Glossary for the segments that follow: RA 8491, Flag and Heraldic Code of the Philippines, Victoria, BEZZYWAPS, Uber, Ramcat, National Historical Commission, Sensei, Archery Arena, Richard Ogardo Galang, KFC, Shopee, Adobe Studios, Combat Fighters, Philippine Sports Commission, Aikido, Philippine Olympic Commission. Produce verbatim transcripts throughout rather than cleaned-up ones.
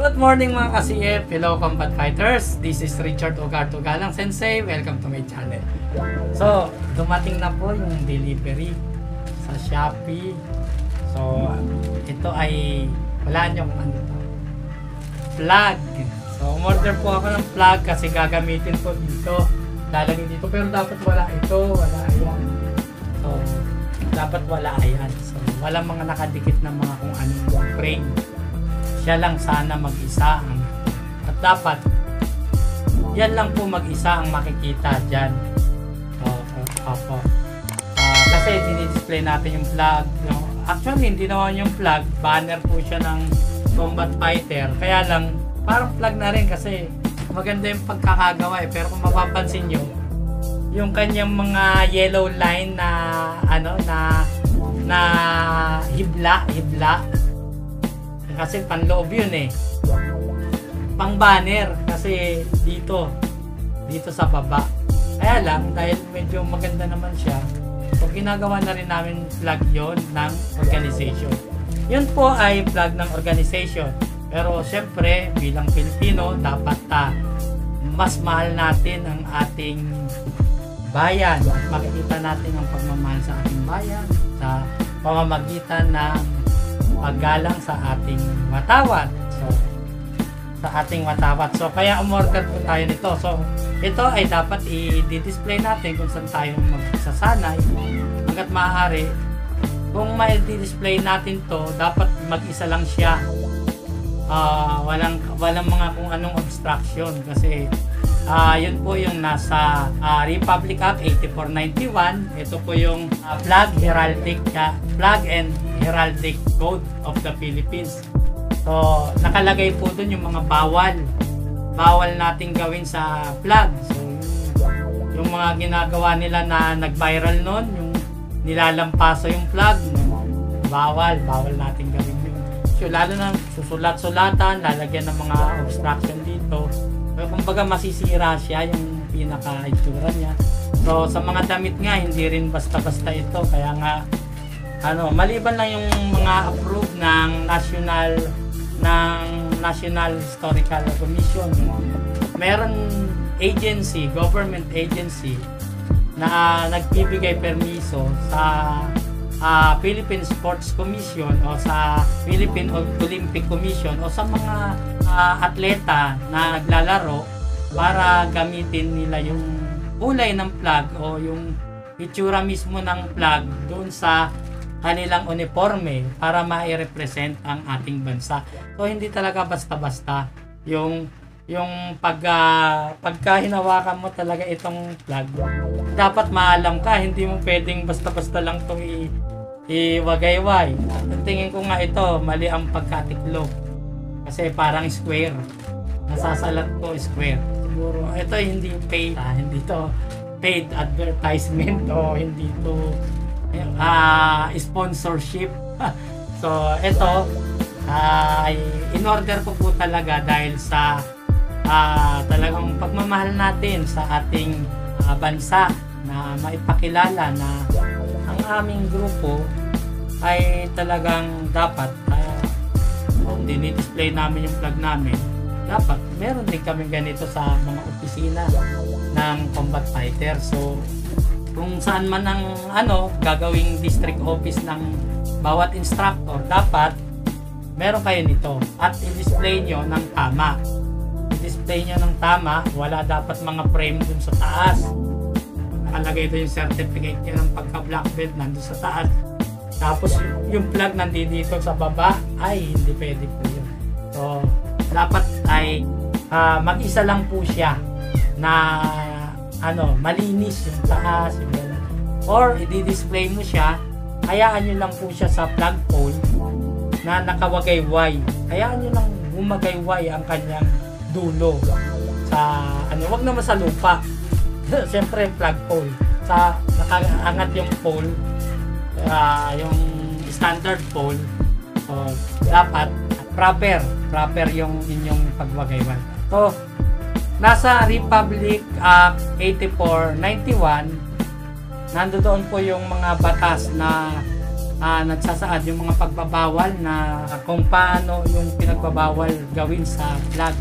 Good morning mga ka-C F, hello Combat Fighters. This is Richard Ogardo Galang Sensei, welcome to my channel. So, dumating na po yung delivery sa Shopee. So, ito ay, wala nyo kung ano ito, flag. So, umorder po ako ng flag kasi gagamitin po dito, lalagyan dito, pero dapat wala ito, wala ayan. So, dapat wala ayan. So, walang mga nakadikit na mga kung ano yung frame. Siya lang sana mag-isa ang, at dapat yan lang po mag-isa ang makikita dyan. Opo, uh, kasi dinidisplay natin yung flag, no? Actually hindi naman yung flag, banner po siya ng Combat Fighter, kaya lang parang flag na rin kasi maganda yung pagkakagawa eh. Pero kung mapapansin nyo yung kanyang mga yellow line na ano na na hibla hibla kasi panloob yun eh, pang banner kasi dito dito sa baba. Kaya lang dahil medyo maganda naman siya, so ginagawa na rin namin flag yon ng organization. Yun po ay flag ng organization, pero syempre bilang Pilipino dapat ta mas mahal natin ang ating bayan at makikita natin ang pagmamahal sa ating bayan sa pamamagitan ng paggalang sa ating watawat. So, sa ating watawat. So, kaya umorder po tayo nito. So, ito ay dapat i-display natin kung saan tayo magsasanay. Hanggat maaari, kung ma-display natin to, dapat mag-isa lang siya. Uh, walang, walang mga kung anong obstruction. Kasi, uh, yun po yung nasa uh, Republic Act eighty-four ninety-one. Ito po yung uh, Flag Heraldic, uh, Flag and Heraldic Code of the Philippines. So, nakalagay po dun yung mga bawal. Bawal nating gawin sa flag. So, yung mga ginagawa nila na nag-viral nun, yung nilalampaso yung flag, bawal, bawal nating gawin yun. So, lalo na susulat-sulatan, lalagyan ng mga obstruction dito. So, kumbaga masisira siya yung pinaka-itsura niya. So, sa mga damit nga, hindi rin basta-basta ito. Kaya nga, ano, maliban lang yung mga approved ng National ng National Historical Commission, meron agency, government agency na uh, nagbibigay permiso sa uh, Philippine Sports Commission o sa Philippine Olympic Commission o sa mga uh, atleta na naglalaro para gamitin nila yung kulay ng flag o yung itsura mismo ng flag doon sa kanilang uniforme para ma-represent ang ating bansa. So hindi talaga basta-basta yung yung pag uh, pagkahinawakan mo talaga itong flag. Dapat maalam ka, hindi mo pwedeng basta-basta lang itong iwagayway. At tingin ko nga ito, mali ang pagkatiklop. Kasi parang square. Nasasalat ko square. Siguro ito hindi paid, ah, hindi to paid advertisement o hindi to Uh, sponsorship. So, ito uh, in-order ko po talaga dahil sa uh, talagang pagmamahal natin sa ating uh, bansa na maipakilala na ang aming grupo ay talagang dapat uh, kung dinidisplay namin yung flag namin, dapat meron din kami ganito sa mga opisina ng Combat Fighter. So, kung saan man ang ano, gagawing district office ng bawat instructor, dapat meron kayo nito at i-display nyo ng tama. I-display nyo ng tama, wala dapat mga frame dun sa taas. Nakalagay doon yung certificate nyo ng pagka-black belt nandun sa taas. Tapos yung flag nandito dito sa baba, ay hindi pwede po yun. So, dapat ay uh, mag-isa lang po siya na ano, malinis yung taas yung, or i-display mo siya, hayaan nyo lang po siya sa flagpole na nakawagayway, hayaan nyo lang gumagayway ang kanyang dulo sa ano, wag naman sa lupa. Siyempre flagpole sa nakaangat yung pole, uh, yung standard pole. So, dapat proper proper yung inyong pagwagayway. So, nasa Republic Act eighty-four ninety-one, nandoon po yung mga batas na uh, nagsasaad yung mga pagbabawal na kung paano yung pinagbabawal gawin sa flag.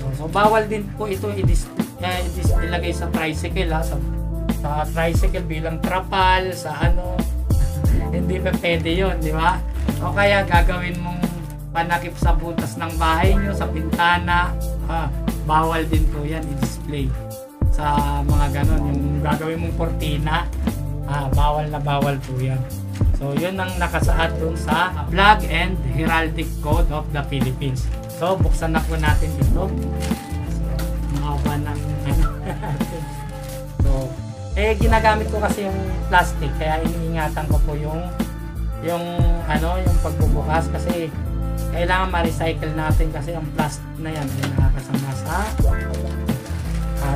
So, so bawal din po ito i-dis- eh, i-dis- ilagay sa tricycle ha, sa, sa tricycle bilang trapal, sa ano. Hindi pa pwede yun, di ba? O kaya gagawin mong panakip sa butas ng bahay nyo, sa pintana, ha, bawal din po yan i-display sa mga ganon. Yung gagawin mong cortina, ah, bawal na bawal po yan. So yun ang nakasaad dun sa Flag and Heraldic Code of the Philippines. So buksan na po natin ito. So makawa ng so eh ginagamit ko kasi yung plastic, kaya iniingatan ko po yung yung ano yung pagbubukas, kasi kailangan ma-recycle natin kasi ang plastic na yan ay nakakasama sa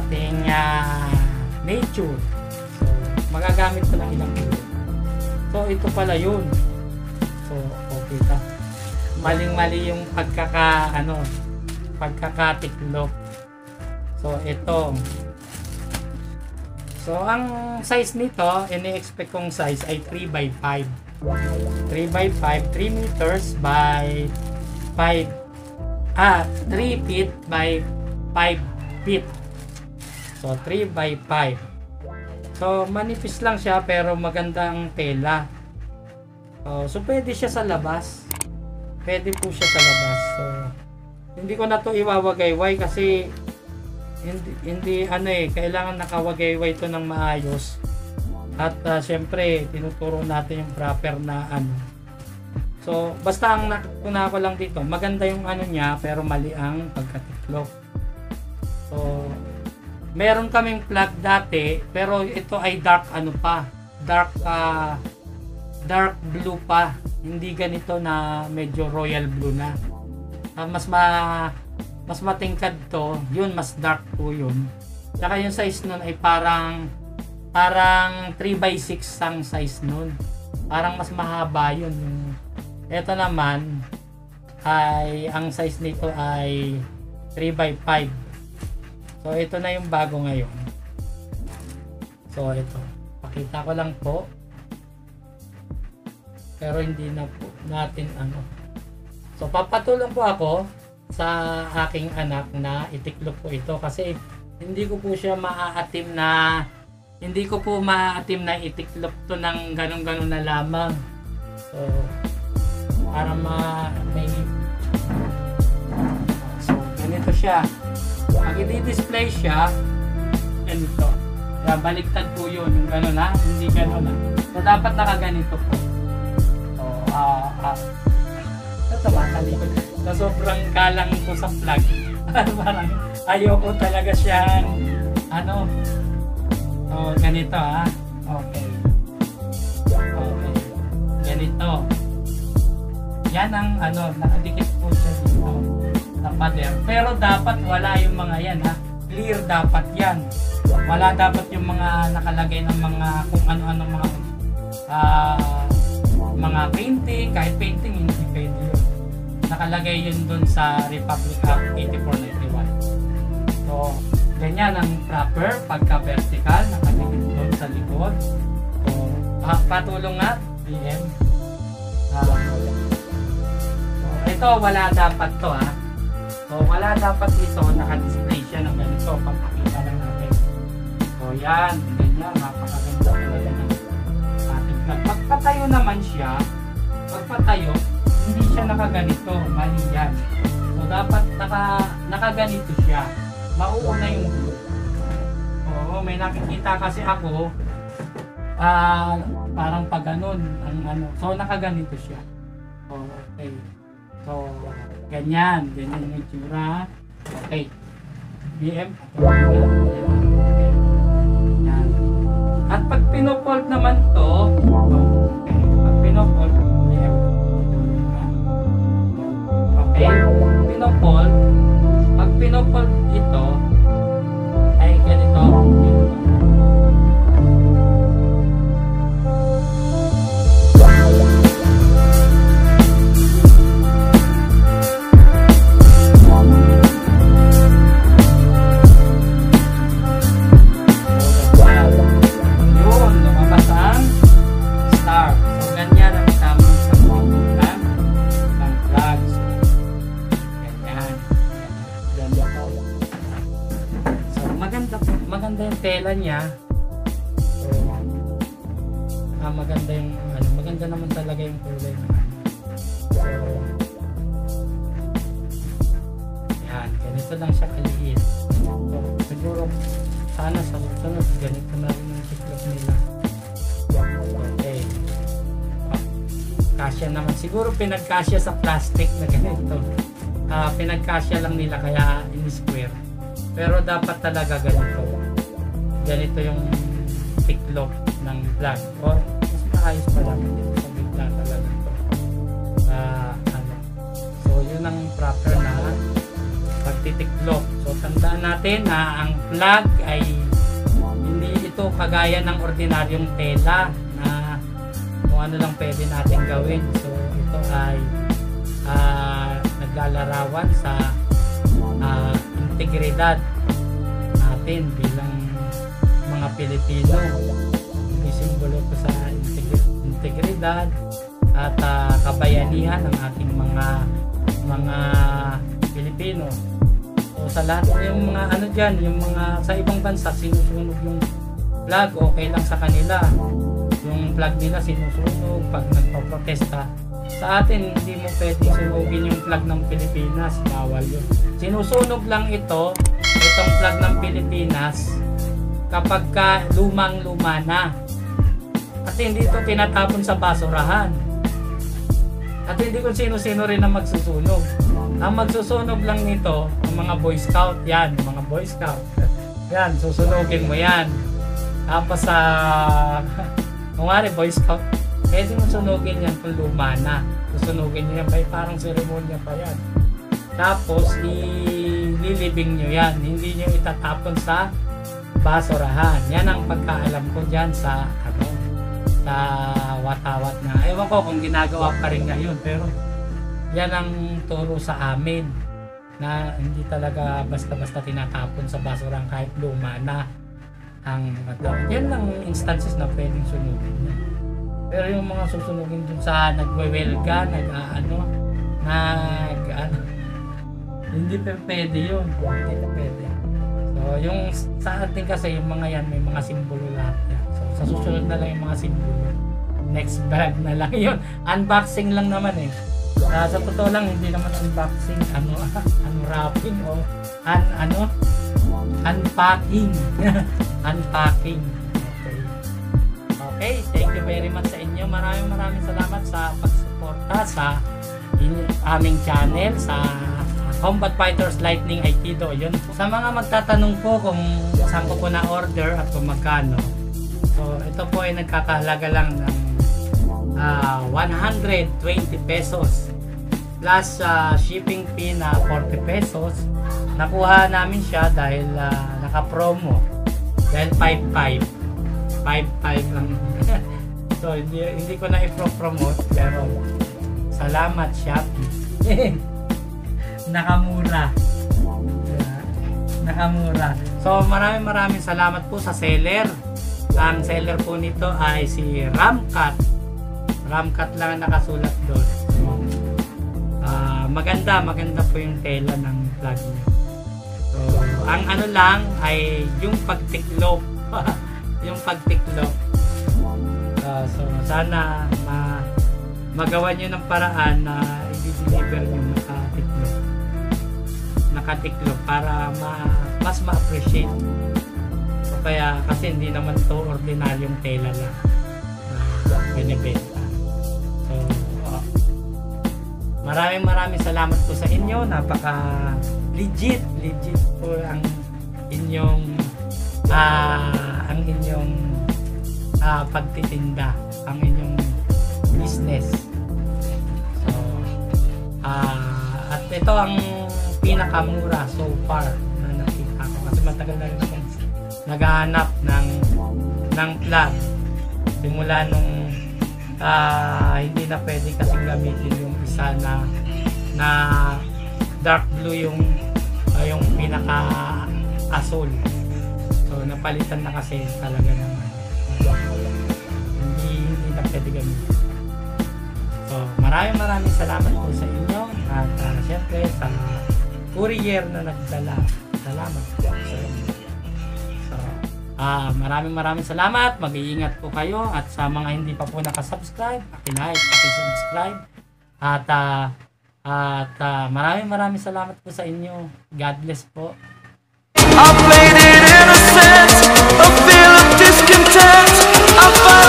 ating uh, nature. So magagamit ko ng ilang ulit. So ito pala yun. So okay ta. Maling-mali yung pagkaka ano pagkakatiklop. So ito. So ang size nito, ini-expect kong size ay three by five. three by five, three meters by five. Ah, three feet by five feet. So three by five. So manipis lang siya pero magandang tela. Uh, so pwede siya sa labas. Pwede po siya sa labas. So hindi ko na to iwawagayway kasi hindi hindi ano eh kailangan nakawagayway to ng maayos. At uh, syempre tinuturo natin yung proper na ano. So basta ang nakuna ko lang dito, maganda yung ano niya pero mali ang pagkatiklop. So meron kaming flag dati pero ito ay dark ano pa dark uh, dark blue pa, hindi ganito na medyo royal blue na, uh, mas ma mas matingkad to, yun mas dark po yun. Saka yung size nun ay parang parang three by six ang size nun, parang mas mahaba yun. Ito naman ay ang size nito ay three by five. So ito na yung bago ngayon. So ito, pakita ko lang po. Pero hindi na po natin ano. So papatulong po ako sa aking anak na itiklop po ito kasi hindi ko po siya maaatim na hindi ko po maaatim na itiklop to ng ganun-ganun na lamang. So para ma may so ganito siya. Pag i-display siya, ganito. Kaya baliktad po yun, yung gano'n ha, hindi gano'n ha. So, dapat nakaganito po. So, ah, uh, ah. Uh. Ito ba, talikod. So, sobrang galang po sa flag. Parang ayoko talaga siyang, ano, oh, ganito ha. Okay. Okay. Ganito. Yan ang, ano, nakadikit po siya dito. Pader. Pero dapat wala yung mga yan ha, clear dapat yan, wala dapat yung mga nakalagay ng mga kung ano-ano mga uh, mga painting, kahit painting hindi pwede yun, nakalagay yun dun sa Republic Act eighty-four ninety-one. So ganyan ang proper pagka vertical, nakadikit dun sa likod. So ah, patulong nga B M ah, so, ito wala dapat to ha. So, wala dapat ito, naka-display siya ng ganito, pagpakita lang natin. So, yan, ganyan, napakaganda talaga ng ating flag. Pagpatayo naman siya, pagpatayo, hindi siya nakaganito, mali yan. So, dapat naka, nakaganito siya, mauuna yung blue. Oo, may nakikita kasi ako, uh, parang pag ganun, ang ano, so nakaganito siya. So, okay. So, ganyan, ganyan yung itsura. Okay. B M. Yan. At pag pinofold naman to, okay. Pag pinofold, B M. Okay. Pinofold. Pag pinofold ito, ay ganito. Ganyan maganda yung tela niya. Ah, maganda yung ano, maganda naman talaga yung kulay niya. Yan, ganito lang siya kaliit. Siguro sana sa usunod ganito na rin yung siklop nila. Okay. Kasya naman siguro, pinagkasya sa plastic na ganito. Ah, pinagkasya lang nila kaya in square. Pero dapat talaga ganito. Ganito yung siklop ng vlog. Or mas maayos pa lang dito sa bigla talaga ito. Uh, ano. So yun ang proper na pagtitiklop. So tandaan natin na ang flag ay hindi ito kagaya ng ordinaryong tela na kung ano lang pwede natin gawin. So ito ay uh, naglalarawan sa uh, integridad natin bilang mga Pilipino. Isimbolo ko sa integridad at uh, kabayanihan ng ating mga mga Pilipino. So sa lahat yung mga ano diyan, yung mga sa ibang bansa sinusunog yung flag, okay lang sa kanila. Yung flag nila sinusunog pag nagpo-protesta. Sa atin hindi mo pwedeng sunugin yung flag ng Pilipinas, bawal yun. Sinusunog lang ito, itong flag ng Pilipinas kapag ka lumang-luma na. At hindi ito tinatapon sa basurahan. At hindi kung sino-sino rin ang magsusunog. Ang magsusunog lang nito, ang mga boy scout yan, mga boy scout. Yan, susunogin mo yan. Tapos sa, uh, kung wari, boy scout, pwede mo sunugin yan kung luma na. Susunogin nyo yan, may parang seremonya pa yan. Tapos, ililibing nyo yan. Hindi nyo itatapon sa basurahan. Yan ang pagkaalam ko dyan sa ano, sa watawat na. Ewan ko kung ginagawa pa rin ngayon, pero yan ang turo sa amin na hindi talaga basta-basta tinatapon sa basurahan kahit luma na ang matapon. Yan ang instances na pwedeng sunugin niya. Pero yung mga susunugin dun sa nagwewelga, nag-aano, nag-ano, hindi pa pwede yun. Hindi pa pwede. So, yung sa atin kasi yung mga yan may mga simbolo lahat yan. So, sa susunod na lang yung mga simbolo. Next bag na lang yun. Unboxing lang naman eh. Uh, sa totoo lang hindi naman unboxing, ano, unwrapping o un, ano, unpacking. Unpacking. Okay. Okay, thank you very much sa inyo. Maraming maraming salamat sa pagsuporta sa aming channel sa Combat Fighters Lightning Aikido. Yun. Sa mga magtatanong po kung saan ko po na-order at kung magkano. So, ito po ay nagkakahalaga lang ng uh, one hundred twenty pesos plus uh, shipping fee na forty pesos. Nakuha namin siya dahil uh, naka-promo. Dahil five five. five five lang. So, hindi, hindi ko na i-promote pero salamat Shopee. Nakamura. Nakamura. So maraming maraming salamat po sa seller. Ang seller po nito ay si Ramcat. Ramcat lang ang nakasulat doon. So, uh, maganda, maganda po yung tela ng flag niya. So ang ano lang ay yung pagtiklop. Yung pagtiklop. Uh, so sana ma magawa nyo ng paraan na i-deliver yung nakatiklop. Nakatiklop para ma mas ma-appreciate. So, kaya kasi hindi naman ito ordinaryong tela lang na binibenta. So, oh. Maraming maraming salamat po sa inyo. Napaka legit, legit po ang inyong uh, ang inyong uh, pagtitinda, ang inyong business. So, uh, at ito ang pinakamura so far na nakita ko kasi matagal na rin akong naghahanap ng ng flag simula nung uh, hindi na pwede kasing gamitin yung isa na na dark blue yung uh, yung pinaka asul. So napalitan na kasi talaga naman hindi, hindi na pwede gamitin. So, maraming maraming salamat po sa inyo at uh, syempre sa courier na nagdala. Salamat po sa inyo. So, Uh, maraming maraming salamat. Mag-iingat po kayo. At sa mga hindi pa po nakasubscribe, paki-like, paki-subscribe. At, uh, at uh, maraming maraming salamat po sa inyo. God bless po. I played it innocent, I feel discontent, I